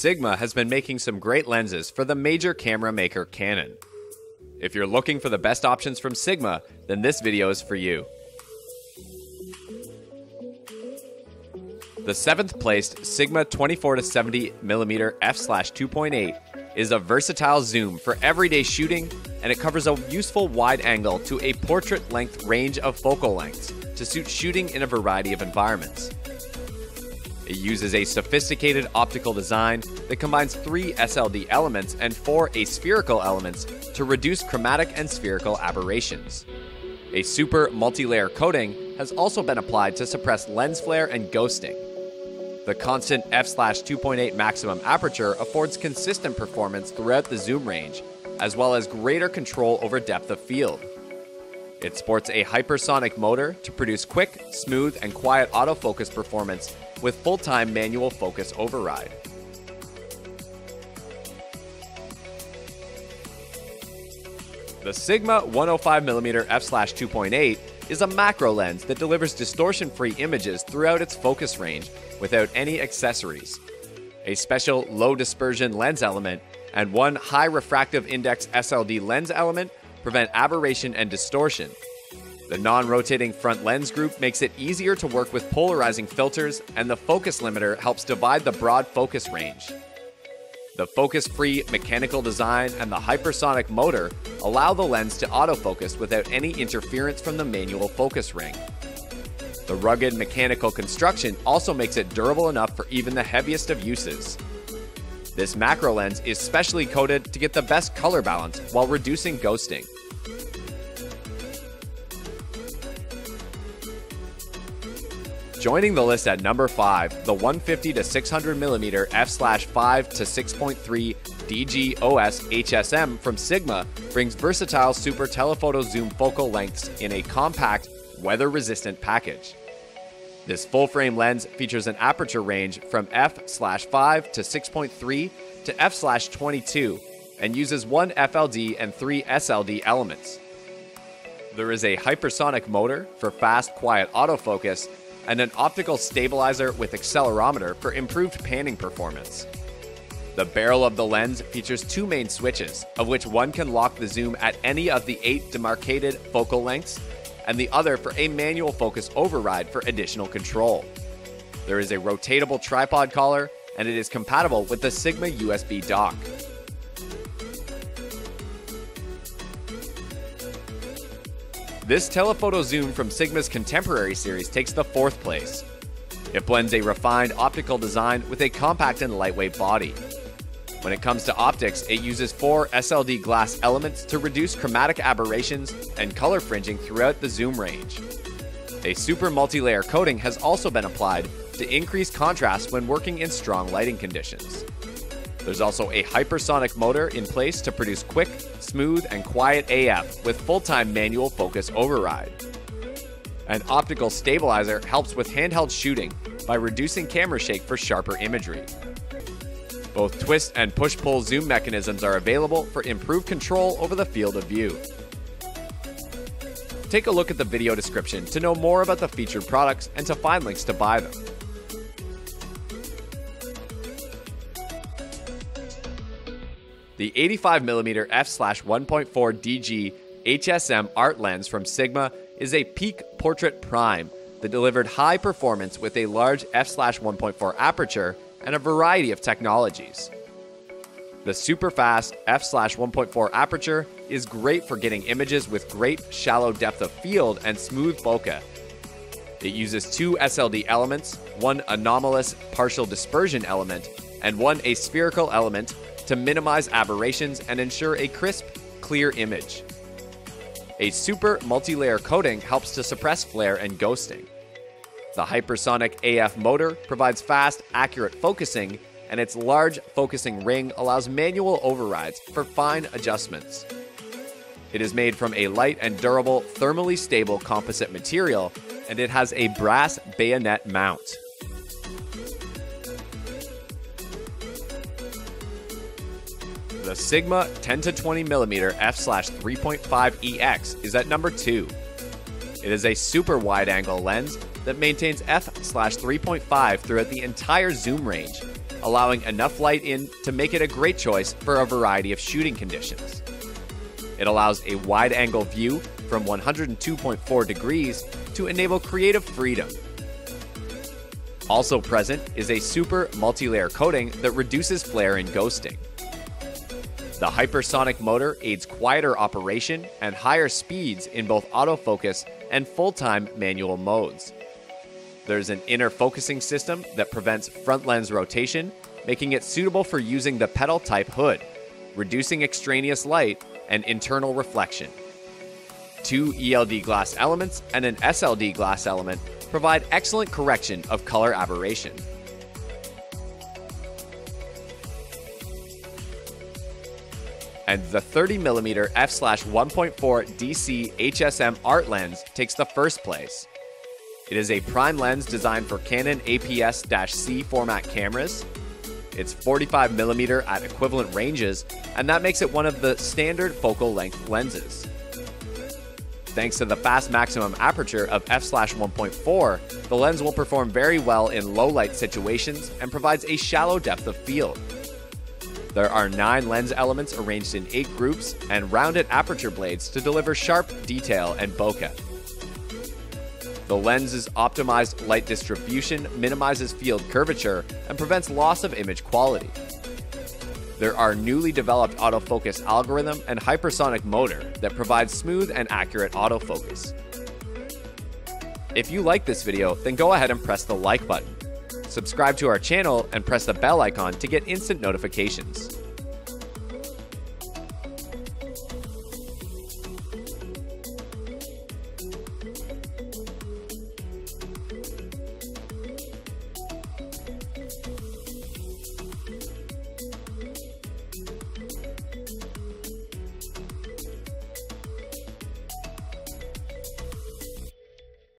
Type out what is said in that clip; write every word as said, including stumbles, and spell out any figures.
Sigma has been making some great lenses for the major camera maker Canon. If you're looking for the best options from Sigma, then this video is for you. The seventh placed Sigma twenty-four to seventy millimeter f two point eight is a versatile zoom for everyday shooting, and it covers a useful wide angle to a portrait length range of focal lengths to suit shooting in a variety of environments. It uses a sophisticated optical design that combines three S L D elements and four aspherical elements to reduce chromatic and spherical aberrations. A super multi-layer coating has also been applied to suppress lens flare and ghosting. The constant f two point eight maximum aperture affords consistent performance throughout the zoom range, as well as greater control over depth of field. It sports a hypersonic motor to produce quick, smooth, and quiet autofocus performance with full-time manual focus override. The Sigma one oh five millimeter f two point eight is a macro lens that delivers distortion-free images throughout its focus range without any accessories. A special low-dispersion lens element and one high refractive index S L D lens element prevent aberration and distortion. The non-rotating front lens group makes it easier to work with polarizing filters, and the focus limiter helps divide the broad focus range. The focus-free mechanical design and the hypersonic motor allow the lens to autofocus without any interference from the manual focus ring. The rugged mechanical construction also makes it durable enough for even the heaviest of uses. This macro lens is specially coated to get the best color balance while reducing ghosting. Joining the list at number five, the one fifty to six hundred millimeter f five to six point three D G O S H S M from Sigma brings versatile super telephoto zoom focal lengths in a compact, weather-resistant package. This full-frame lens features an aperture range from f five to six point three to f twenty-two and uses one F L D and three S L D elements. There is a hypersonic motor for fast, quiet autofocus and an optical stabilizer with accelerometer for improved panning performance. The barrel of the lens features two main switches, of which one can lock the zoom at any of the eight demarcated focal lengths, and the other for a manual focus override for additional control. There is a rotatable tripod collar, and it is compatible with the Sigma U S B dock. This telephoto zoom from Sigma's contemporary series takes the fourth place. It blends a refined optical design with a compact and lightweight body. When it comes to optics, it uses four S L D glass elements to reduce chromatic aberrations and color fringing throughout the zoom range. A super multi-layer coating has also been applied to increase contrast when working in strong lighting conditions. There's also a hypersonic motor in place to produce quick, smooth, and quiet A F with full-time manual focus override. An optical stabilizer helps with handheld shooting by reducing camera shake for sharper imagery. Both twist and push-pull zoom mechanisms are available for improved control over the field of view. Take a look at the video description to know more about the featured products and to find links to buy them. The eighty-five millimeter f one point four D G H S M art lens from Sigma is a peak portrait prime that delivered high performance with a large f one point four aperture and a variety of technologies. The super fast f one point four aperture is great for getting images with great shallow depth of field and smooth bokeh. It uses two S L D elements, one anomalous partial dispersion element, and one aspherical element to minimize aberrations and ensure a crisp, clear image. A super multi-layer coating helps to suppress flare and ghosting. The hypersonic A F motor provides fast, accurate focusing, and its large focusing ring allows manual overrides for fine adjustments. It is made from a light and durable, thermally stable composite material, and it has a brass bayonet mount. The Sigma ten to twenty millimeter f three point five E X is at number two. It is a super wide-angle lens that maintains f three point five throughout the entire zoom range allowing enough light in to make it a great choice for a variety of shooting conditions. It allows a wide-angle view from one hundred two point four degrees to enable creative freedom. Also present is a super multi-layer coating that reduces flare and ghosting. The hypersonic motor aids quieter operation and higher speeds in both autofocus and full-time manual modes. There's an inner focusing system that prevents front lens rotation, making it suitable for using the pedal-type hood, reducing extraneous light and internal reflection. Two E L D glass elements and an S L D glass element provide excellent correction of color aberration. And the thirty millimeter f one point four D C H S M art lens takes the first place. It is a prime lens designed for Canon A P S C format cameras. It's forty-five millimeter at equivalent ranges, and that makes it one of the standard focal length lenses. Thanks to the fast maximum aperture of f one point four, the lens will perform very well in low light situations and provides a shallow depth of field. There are nine lens elements arranged in eight groups and rounded aperture blades to deliver sharp detail and bokeh. The lens's optimized light distribution minimizes field curvature and prevents loss of image quality. There are newly developed autofocus algorithm and hypersonic motor that provides smooth and accurate autofocus. If you like this video, then go ahead and press the like button. Subscribe to our channel and press the bell icon to get instant notifications.